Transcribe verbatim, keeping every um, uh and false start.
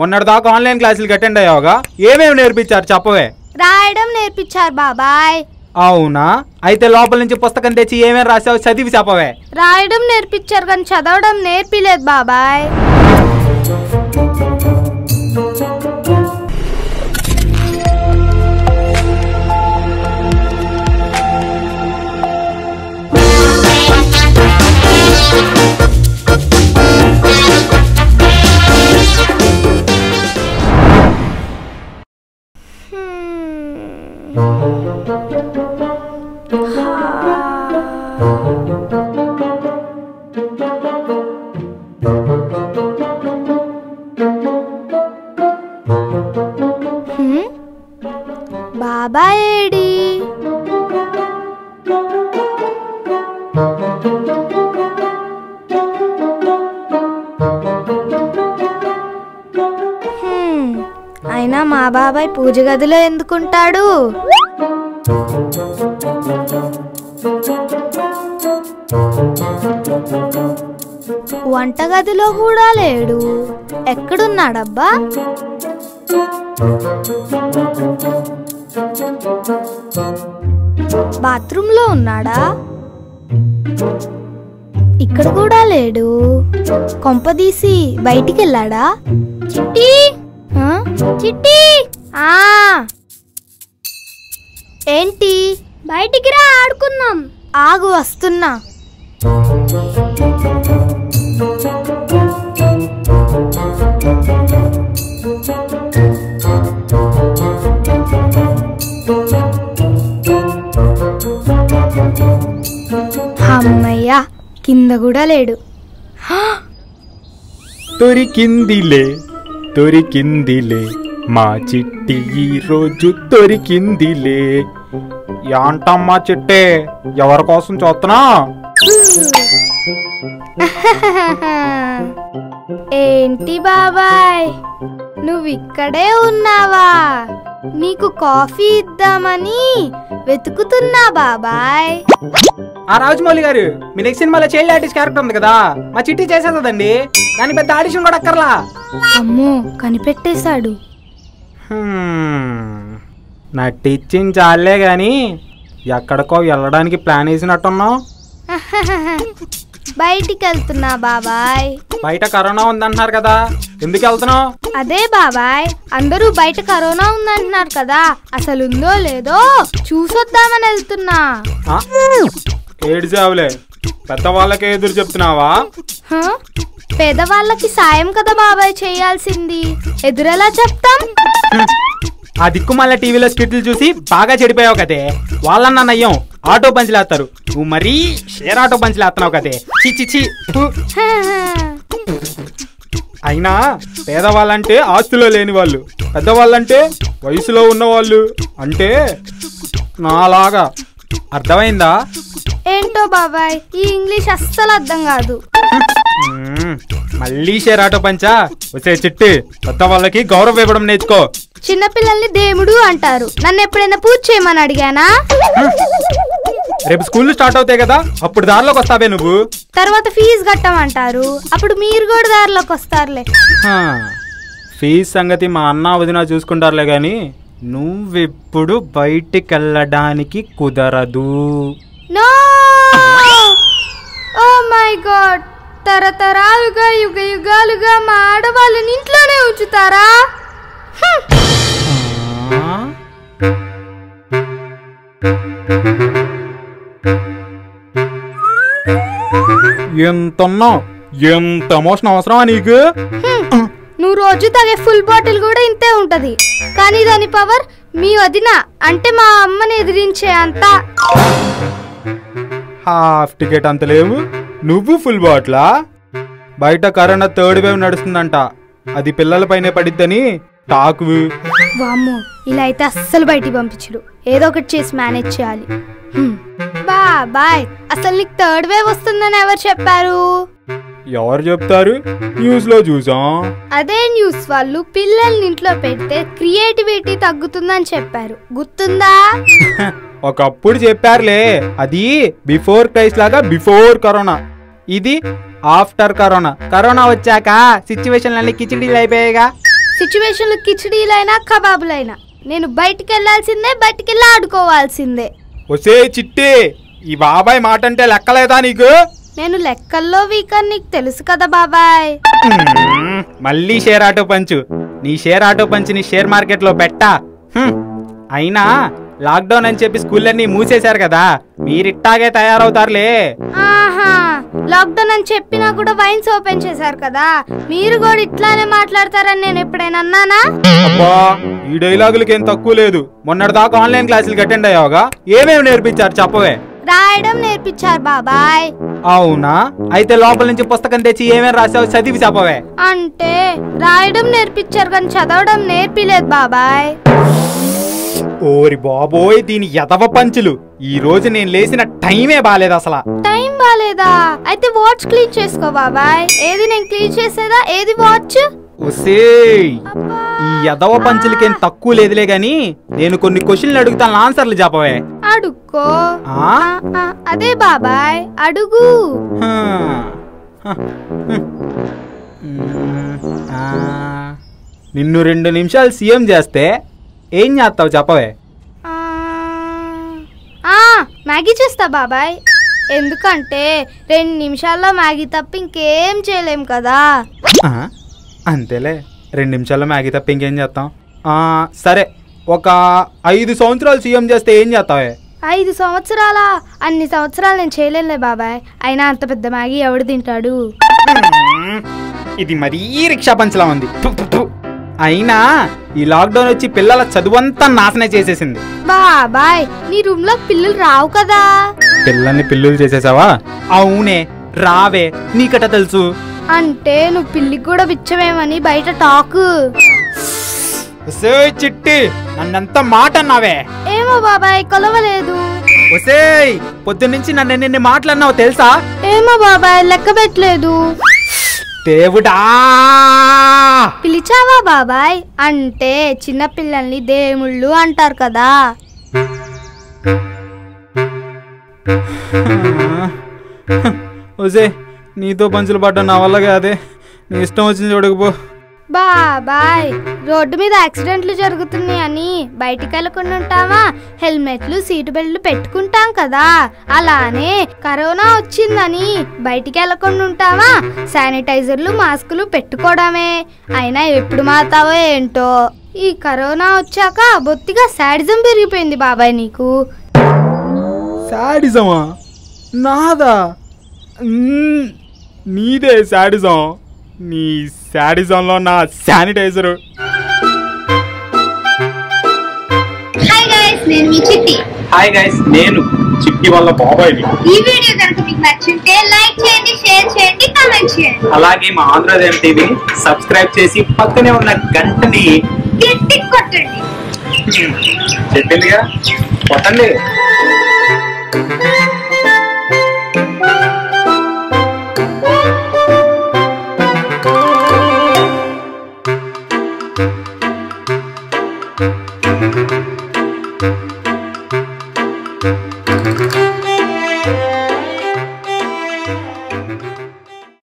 మొన్నటిదాకా online క్లాసులకు attend అయ్యావుగా, ఏమేం నేర్పించారు చెప్పవే? రాయడం నేర్పించారు బాబాయ్. అవునా, అయితే లోపల నుంచి పుస్తకం తెచ్చి ఏమేం రాసావో చదివి చెప్పవే. రాయడం నేర్పించారు కానీ చదవడం నేర్పిలేదు బాబాయ్. అయినా మా బాబాయ్ పూజ గదిలో ఎందుకుంటాడు? వంటగదిలో కూడా లేడు, ఎక్కడున్నాడబ్బా? బాత్రూంలో ఉన్నాడా? ఇక్కడ కూడా లేడు, కొంపదీసి బయటికి వెళ్ళాడా? చిట్టి చిట్టి ఆ ఏంటి, బయటికి రా ఆడుకుందాం. ఆగు వస్తున్నా. అమ్మయ్యా, కింద కూడా లేడు. దొరికిందిలే దొరికిందిలే మా చిట్టి ఈ రోజు దొరికిందిలే. ఏంటమ్మా చిట్టే, ఎవరి కోసం చూస్తున్నా? ఏంటి బాబాయ్, నువ్విక్కడే ఉన్నావా? నీకు కాఫీ ఇద్దామని వెతుకుతున్నా బాబాయ్. ఆ రాజమౌళి గారు, మీ నెక్స్ట్ సినిమాలో చైల్డ్ ఆర్టిస్ట్ క్యారెక్టర్ ఉంది కదా, మా చిట్టి చేసేదండి, దాని పెద్ద ఆడిషన్ కూడా అక్కర్లా. అమ్మో, కనిపెట్టేశాడు. నా టీచింగ్ చాలే గాని ఎక్కడికో వెళ్ళడానికి ప్లాన్ వేసినట్టున్నావు. బయటికి వెళ్తున్నా బాబాయ్. బయట కరోనా ఉందంటున్నారు కదా, ఎందుకు వెళ్తున్నావు? అదే బాబాయ్, అందరూ బయట కరోనా ఉందంటున్నారు కదా, అసలు ఉందో లేదో చూసొద్దామని వెళ్తున్నా. ఏడు చావులే, పెద్దవాళ్ళకే ఎదురు చెప్తున్నావా? పేదవాళ్ళకి సాయం కదా బాబాయ్ చేయాల్సింది, ఎదురెలా చెప్తాం? ఆ దిక్కుమాల టీవీలో స్కిట్లు చూసి బాగా చెడిపోయావు కదే, వాళ్ళన్న నయ్యం ఆటో పంచలేస్తారు, నువ్వు మరీ షేర్ ఆటో పంచలేస్తున్నావు కదే. చిచిచి, అయినా పేదవాళ్ళంటే ఆస్తులో లేని వాళ్ళు, పెద్దవాళ్ళంటే వయసులో ఉన్నవాళ్ళు, అంటే నాలాగా. అర్థమైందా? ఏంటో బాబాయ్, ఈ ఇంగ్లీష్ అస్సలు అర్థం కాదు. మళ్ళీ షేర్ ఆటో పంచా వచ్చే చిట్టి, పెద్ద వాళ్ళకి గౌరవం ఇవ్వడం నేర్చుకో. చిన్నపిల్లల్ని దేవుడు అంటారు, నన్ను ఎప్పుడైనా పూజ చేయమని అడిగానా? రేపు స్కూల్ స్టార్ట్ అవుతాయి కదా, అప్పుడు దారిలోకి వస్తావే నువ్వు. తర్వాత ఫీజు కట్టమంటారు, అప్పుడు మీరు కూడా దారిలోకి వస్తారులే. ఫీజు సంగతి మా అన్న వదిన చూసుకుంటారులే గాని, నువ్వెప్పుడు బయటికి వెళ్ళడానికి కుదరదు. నో, ఓ మై గాడ్, తరతరాలుగా యుగ యుగాలుగా మా ఆడవాళ్ళని ఇంట్లోనే ఉంచుతారా? ఎంతన్నా, ఎంత ఎమోషన్ అవసరమా నీకు? నువ్వు రోజు తాగే ఫుల్ బాటిల్ కూడా ఇంతే ఉంటది, కానీ దాని పవర్ మీ వదిన అంటే మా అమ్మని ఎదిరించే అంత. హాఫ్ టికెట్ అంత లేవు, నువ్వు ఫుల్ బాటిలా? బయట కరోనా థర్డ్ వేవ్ నడుస్తుందంట, అది పిల్లలపైనే పడిద్దని టాక్. వామ్మో, ఇలా అయితే అస్సలు బయటికి పంపించడు, ఏదో ఒకటి చేసి మేనేజ్ చేయాలి. బాబాయ్, అసలు నీకు థర్డ్ వేవ్ వస్తుందని ఎవరు చెప్పారు? ఎవరు చెప్తారు, న్యూస్ లో చూసాం. అదే న్యూస్ వాళ్ళు పిల్లల్ని ఇంట్లో పెడితే క్రియేటివిటీ తగ్గుతుందని చెప్పారు, గుర్తుందా? ఒకప్పుడు చెప్పారులే, అది బిఫోర్ క్రైస్ట్ లాగా బిఫోర్ కరోనా, ఇది ఆఫ్టర్ కరోనా. కరోనా వచ్చాక సిచ్యువేషన్ అన్ని కిచిడీలు అయిపోయాయిగా. సిచువేషన్లు కిచిడీలైనా కబాబులైనా నేను బయటికి వెళ్ళాల్సిందే, బయటికి వెళ్ళి ఆడుకోవాల్సిందే. ఒసే చిట్టి, ఈ బాబాయ్ మాట అంటే లెక్కలేదా నీకు? నేను లెక్కల్లో వీక్ అని నీకు తెలుసు కదా బాబాయ్. మళ్ళీ షేర్ ఆటో పంచు. నీ షేర్ ఆటో పంచుని షేర్ మార్కెట్లో పెట్టా. అయినా లాక్డౌన్ అని చెప్పి స్కూళ్ళన్నీ మూసేశారు కదా, మీరిట్టాగే తయారవుతారులే. లాక్డౌన్ అని చెప్పినా కూడా వైన్స్ ఓపెన్ చేశారు కదా, మీరు కూడా ఇట్లానే మాట్లాడతారని నేను ఎప్పుడైనా అన్నానా? అబ్బా, ఈ డైలాగులకి ఏం తక్కువ లేదు. మొన్నటిదాకా ఆన్లైన్ క్లాసులకు అటెండ్ అయ్యావుగా, ఏమేమి నేర్పించారు చెప్పవే? రాయడం నేర్పించారు బాబాయ్. అవునా? అయితే లోపల నుంచి పుస్తకం తెచ్చి ఏమేమి రాసావు చదివి చెప్పవే. అంటే రాయడం నేర్పించారు కానీ చదవడం నేర్పిలేదు బాబాయ్. ఓరి బాబోయ్, దీని యదవ పంచులు. ఈ రోజు నేను లేసిన టైమే బాలేదు. అసలు టైం బాలేదా? అయితే వాచ్ క్లీన్ చేసుకో బాబాయ్. ఏది నేను క్లీన్ చేసేదా? ఏది వాచ్? ఒసే, ఈ యదవ పంచులకేం తక్కువ లేదులే గాని నేను కొన్ని క్వశ్చన్లు అడుగుతాను, ఆన్సర్లు చెప్పవే. అడుక్కో. అదే బాబాయ్, అడుగు. నిన్ను రెండు నిమిషాలు సీఎం చేస్తే ఏం చేస్తావు చెప్పవే? మ్యాగీ చేస్తా బాబాయ్. ఎందుకంటే రెండు నిమిషాల్లో మ్యాగీ తప్ప ఇంకేం చేయలేం కదా. అంతేలే, రెండు నిమిషాల్లో మ్యాగీ తప్ప ఇంకేం చేస్తాం. సరే, ఒక ఐదు సంవత్సరాలు సీఎం చేస్తే ఏం చేస్తావే? ఐదు సంవత్సరాలా? అన్ని సంవత్సరాలు నేను చేయలేనులే బాబాయ్. అయినా అంత పెద్ద మ్యాగీ ఎవడు తింటాడు? ఇది మరీ రిక్షా పంచలా ఉంది. అయినా ఈ లాక్డౌన్ వచ్చి పిల్లల చదువంతా నాశనం చేసేసింది బాబాయ్. నీ రూమ్ లో పిల్లలు రావు కదా? పిల్లల్ని పిల్లులు చేసేసావా? అవునే, రావే. నీకట తెలుసు? అంటే నువ్వు పిల్లికి కూడా విచ్చవేమని బయట టాకు. ఒసే చిట్టి, నన్నంత మాట అన్నావే. ఏమో బాబాయ్, కొలవలేదు. ఒసే, పొద్దున్నుంచి నన్ను నిన్ను మాటలన్నావు తెలుసా? ఏమో బాబాయ్, లెక్క పెట్టలేదు. దేవుడా, పిలిచావా బాబాయ్? అంటే చిన్న పిల్లల్ని దేవుళ్ళు అంటారు కదా. ఒసే, నీతో పంచులు పడ్డా నా వల్ల కాదే. నీ ఇష్టం వచ్చింది చూడకపో బాబాయ్. రోడ్డు మీద యాక్సిడెంట్లు జరుగుతున్నాయని బయటికి వెళ్ళకుండా ఉంటామా? హెల్మెట్లు, సీట్ బెల్ట్లు పెట్టుకుంటాం కదా. అలానే కరోనా వచ్చిందని బయటికి వెళ్ళకుండా ఉంటామా? శానిటైజర్లు, మాస్కులు పెట్టుకోవడమే. అయినా ఎప్పుడు మాతావో ఏంటో, ఈ కరోనా వచ్చాక బొత్తిగా శాడిజం పెరిగిపోయింది బాబాయ్. నీకు శాడిజమా? నాదా? నీదే శాడిజం. నీ శాడిజంలో నా శానిటైజరు. హాయ్ గైస్, నేను మీ చిట్టి. హాయ్ గైస్, నేను చిట్టి వాళ్ళ బాబాయ్ని. ఈ వీడియో గనుక మీకు నచ్చింటే లైక్ చేయండి, షేర్ చేయండి, కామెంట్ చేయండి. అలాగే మా ఆంధ్రదేవ్ టీవీని సబ్స్క్రైబ్ చేసి పక్కనే ఉన్న గంటని గట్టి కొట్టండి. చెప్పిందిగా, కొట్టండి. Thank you.